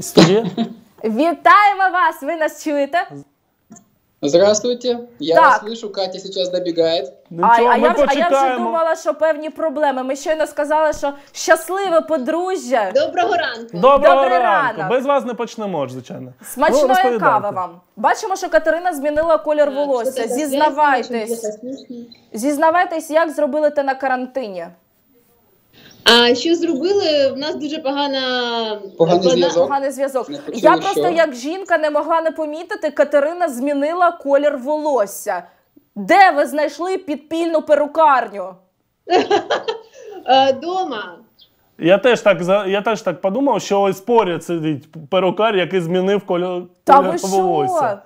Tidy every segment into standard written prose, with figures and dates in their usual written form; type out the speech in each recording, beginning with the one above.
студія. Вітаємо вас! Ви нас чуєте? Здравствуйте. Я вас слышу. Катя сейчас добігає. А я вже думала, що певні проблеми. Ми щойно сказали, що щасливе подружжя. Доброго ранку. Доброго ранку. Без вас не почнемо, звичайно. Смачної кави вам. Бачимо, що Катерина змінила колір волосся. Зізнавайтесь, як зробили те на карантині? А що зробили? В нас дуже поганий зв'язок. Я просто як жінка не могла не помітити, Катерина змінила колір волосся. Де ви знайшли підпільну перукарню? Дома. Я теж так подумав, що ось поряд сидить перукар, який змінив колір волосся.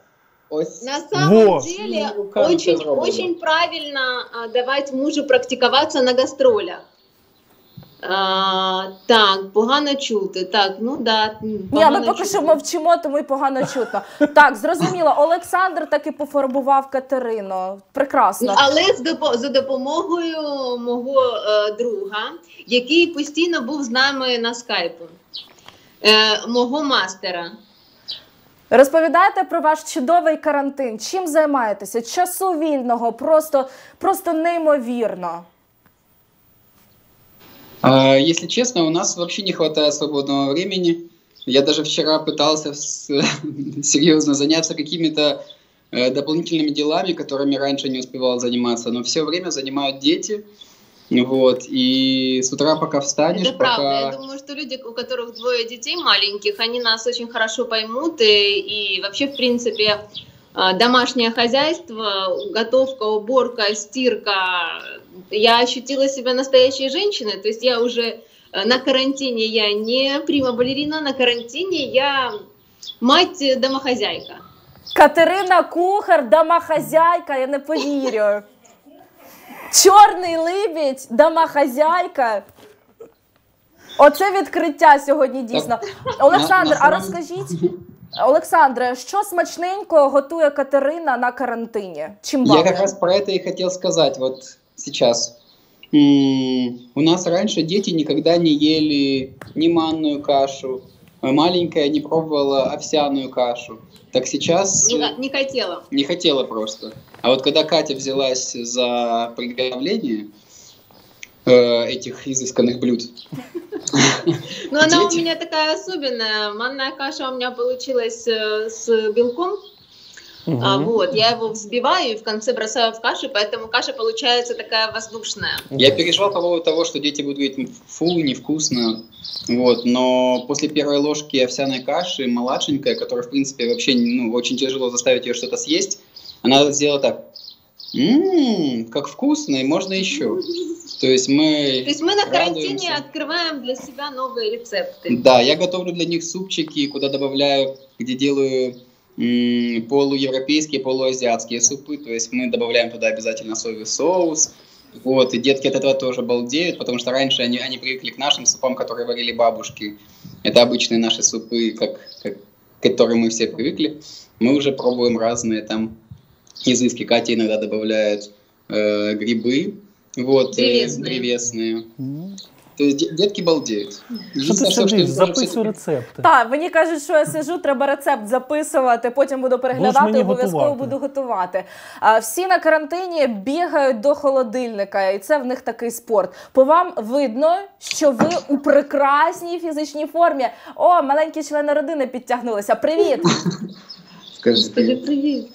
На самом деле, очень правильно давать мужу практиковаться на гастролях. Так, погано чути. Так, ну да. Ні, ми поки що мовчимо, тому і погано чутно. Так, зрозуміло. Олександр таки пофарбував Катерину. Прекрасно. Але за допомогою мого друга, який постійно був з нами на скайпу. Мого мастера. Розповідайте про ваш чудовий карантин. Чим займаєтеся? Часу вільного, просто неймовірно. Если честно, у нас вообще не хватает свободного времени. Я даже вчера пытался серьезно заняться какими-то дополнительными делами, которыми раньше не успевал заниматься, но все время занимают дети. Вот. И с утра пока встанешь... Это правда. Я думаю, что люди, у которых двое детей маленьких, они нас очень хорошо поймут. И вообще, в принципе, домашнее хозяйство, готовка, уборка, стирка. Я ощутила себя настоящей женщиной, то есть я уже на карантине, я не прима-балерина, на карантине я мать-домохозяйка. Катерина Кухар, домохозяйка, я не поверю. Чорний лебідь, домохозяйка. Оце відкриття сьогодні дійсно. Олександр, а розкажіть... Олександре, що смачненько готує Катерина на карантині? Чим бабує? Я якраз про це і хотів сказати от зараз. У нас раніше діти ніколи не їли ні манну кашу, маленька не пробувала овсяну кашу. Так зараз... Не хотіла. Не хотіла просто. А от коли Катя взялась за приготовлення этих изысканных блюд. Ну, она у меня такая особенная. Манная каша у меня получилась с белком. Вот, я его взбиваю и в конце бросаю в кашу, поэтому каша получается такая воздушная. Я переживал по поводу того, что дети будут говорить, фу, невкусно. Вот, но после первой ложки овсяной каши, младшенькая, которая, в принципе, вообще, ну, очень тяжело заставить ее что-то съесть, она сделала так. Ммм, как вкусно, и можно еще. То есть мы на карантине открываем для себя новые рецепты. Да, я готовлю для них супчики, куда добавляю, где делаю полуевропейские, полуазиатские супы. То есть мы добавляем туда обязательно соевый соус. Вот, и детки от этого тоже балдеют, потому что раньше они привыкли к нашим супам, которые варили бабушки. Это обычные наши супы, к которым мы все привыкли. Мы уже пробуем разные там изыски. Катя иногда добавляет грибы. Вот, древесные. То есть детки балдеют. Що ти сидиш? Записуй рецепти. Так, мені кажуть, що я сиджу, треба рецепт записувати, потім буду переглядати і обов'язково буду готувати. Всі на карантині бігають до холодильника, і це в них такий спорт. По вам видно, що ви у прекрасній фізичній формі. О, маленькі члени родини підтягнулися. Привіт! Скажи привіт. Привіт!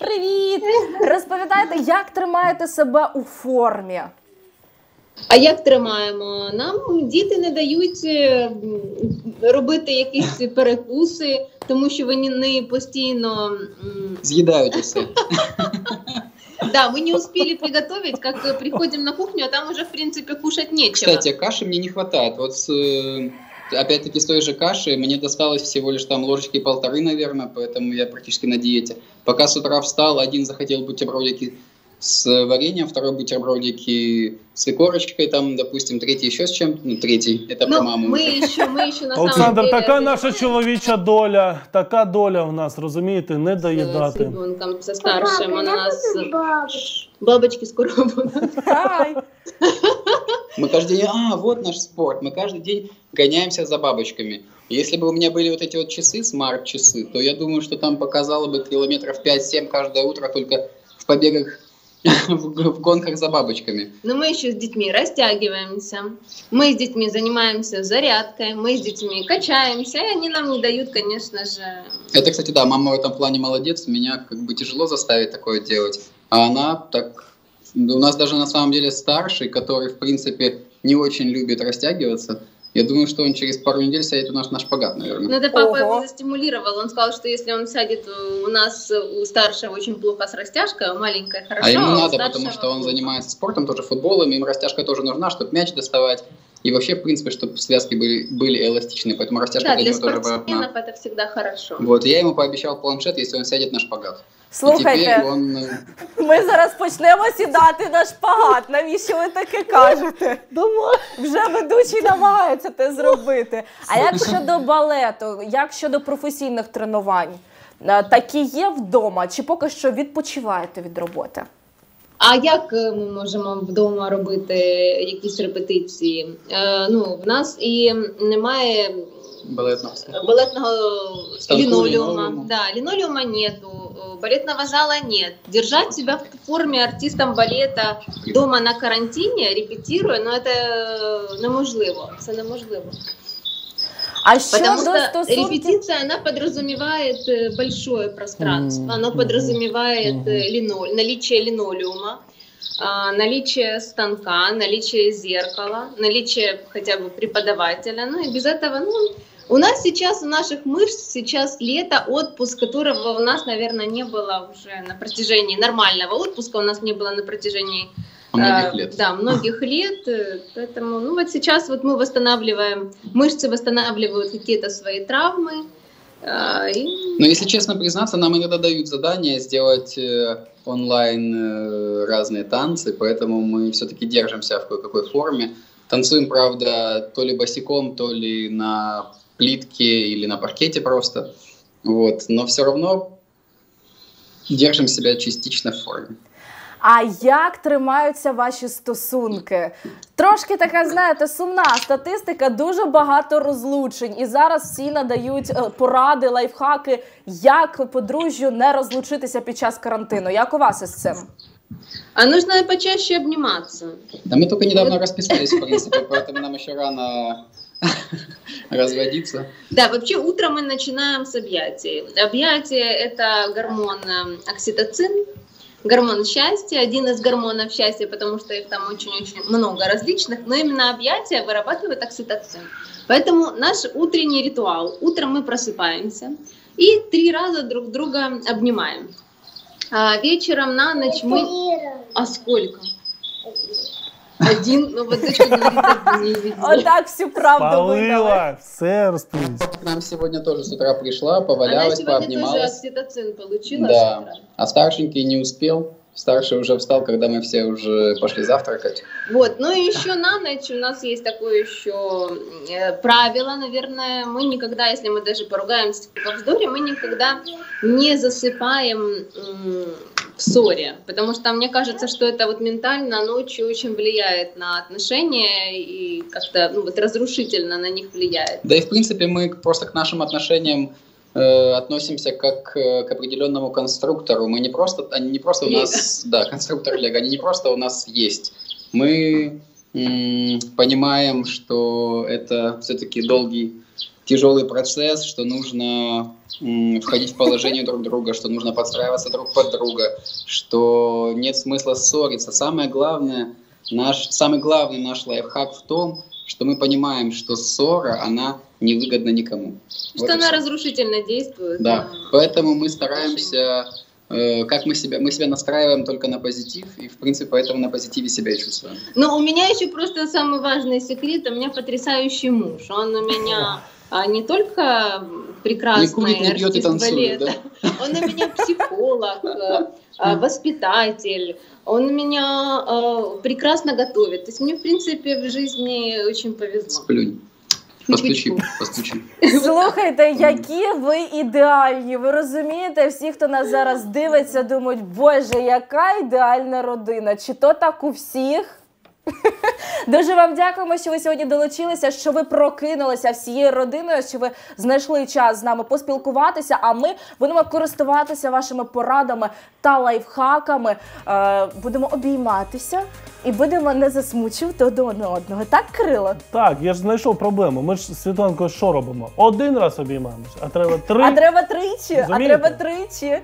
Привіт! Розповідайте, як тримаєте себе у формі? А як тримаємо? Нам діти не дають робити якісь перекуси, тому що вони постійно... З'їдають усе. Да, мы не успели приготовить, как приходим на кухню, а там уже, в принципе, кушать нечего. Кстати, каши мне не хватает. Вот опять-таки с той же каши мне досталось всего лишь там ложечки полторы, наверное, поэтому я практически на диете. Пока с утра встал, один захотел бутербродики с вареньем, второй бутербродики с икорочкой, там, допустим, третий еще с чем-то, ну, третий, это про маму. Ми ще на самом деле... така наша чоловіча доля, така доля в нас, розумієте, не доїдати. З ребенком, со старшим, у нас... Бабочки скоро будут. Мы каждый день, вот наш спорт, мы каждый день гоняемся за бабочками. Если бы у меня были вот эти вот часы, смарт-часы, то я думаю, что там показало бы километров 5-7 каждое утро только в побегах, в гонках за бабочками. Но мы еще с детьми растягиваемся, мы с детьми занимаемся зарядкой, мы с детьми качаемся, и они нам не дают, конечно же. Это, кстати, да, мама в этом плане молодец, меня как бы тяжело заставить такое делать, а она так... У нас даже на самом деле старший, который, в принципе, не очень любит растягиваться, я думаю, что он через пару недель сядет у нас на шпагат, наверное. Ну, это папа его застимулировал. Он сказал, что если он сядет у нас, у старшего очень плохо с растяжкой, у маленькой хорошо. А ему надо, потому что он занимается спортом, тоже футболом, им растяжка тоже нужна, чтобы мяч доставать. И вообще, в принципе, чтобы связки были эластичны, поэтому растяжка для него тоже важна. Да, для спортсменов это всегда хорошо. Вот, я ему пообещал планшет, если он сядет на шпагат. Слухайте, ми зараз почнемо сідати на шпагат. Навіщо ви таке кажете? Вже ведучий намагається це зробити. А як щодо балету, як щодо професійних тренувань? Такі є вдома чи поки що відпочиваєте від роботи? А як ми можемо вдома робити якісь репетиції? Ну, в нас і немає балетного линолеума. Да, линолеума нету, балетного зала нет. Держать себя в форме артистом балета дома на карантине, репетируя, но это неможливо. Це неможливо. А потому что репетиция, она подразумевает большое пространство, она подразумевает наличие линолеума, наличие станка, наличие зеркала, наличие хотя бы преподавателя. Ну и без этого, ну, у нас сейчас, у наших мышц сейчас лето, отпуск, которого у нас, наверное, не было уже на протяжении нормального отпуска, у нас не было на протяжении многих лет. Да, многих лет, поэтому, ну вот сейчас вот мы восстанавливаем, мышцы восстанавливают какие-то свои травмы. Но если честно признаться, нам иногда дают задание сделать онлайн разные танцы, поэтому мы все-таки держимся в кое-какой форме. Танцуем, правда, то ли босиком, то ли на плитке или на паркете просто, вот, но все равно держим себя частично в форме. А як тримаються ваші стосунки? Трошки така, знаєте, сумна статистика, дуже багато розлучень. І зараз всі надають поради, лайфхаки, як подружжю не розлучитися під час карантину. Як у вас із цим? А нужно почаще обніматися. Да, ми тільки недавно розписались, в принципі, поэтому нам ще рано... разводиться. Да, вообще утром мы начинаем с объятий. Объятия – это гормон окситоцин, гормон счастья, один из гормонов счастья, потому что их там очень-очень много различных, но именно объятия вырабатывают окситоцин. Поэтому наш утренний ритуал. Утром мы просыпаемся и 3 раза друг друга обнимаем. А вечером на ночь мы... А сколько? 1, ну вот дочка говорит, вот так всю правду выдала. К нам сегодня тоже с утра пришла, повалялась, пообнималась. Она сегодня тоже окситоцин получила. Да, а старшенький не успел. Старший уже встал, когда мы все уже пошли завтракать. Вот, ну и еще на ночь у нас есть такое еще правило, наверное, мы никогда, если мы даже поругаемся по вздоре, мы никогда не засыпаем в ссоре, потому что мне кажется, что это вот ментально ночью очень влияет на отношения и как-то, ну, вот разрушительно на них влияет. Да и в принципе мы просто к нашим отношениям относимся как к определенному конструктору. Мы не просто, они не просто у нас, да, конструктор Лего, они не просто у нас есть. Мы понимаем, что это все-таки долгий, тяжелый процесс, что нужно входить в положение друг друга, что нужно подстраиваться друг под друга, что нет смысла ссориться. Самое главное, самый главный наш лайфхак в том, что мы понимаем, что ссора, она невыгодна никому. Что вот она разрушительно действует. Да, поэтому мы стараемся, как мы себя настраиваем только на позитив, и, в принципе, поэтому на позитиве себя и чувствуем. Но у меня еще просто самый важный секрет, у меня потрясающий муж, он у меня не только прекрасный артист балета. Он у меня психолог, воспитатель. Он меня прекрасно готовит. То есть мне, в принципе, в жизни очень повезло. Сплюнь. Постучи. Слухайте, які ви ідеальні, ви розумієте, всі, хто нас зараз дивиться, думають, боже, яка ідеальна родина, чи то так у всіх? Дуже вам дякуємо, що ви сьогодні долучилися, що ви прокинулися всією родиною, що ви знайшли час з нами поспілкуватися, а ми будемо користуватися вашими порадами та лайфхаками, будемо обійматися і будемо не засмучувати один одного. Так, Кирило? Так, я ж знайшов проблему. Ми ж з Світланкою що робимо? Один раз обіймаємося, а треба тричі.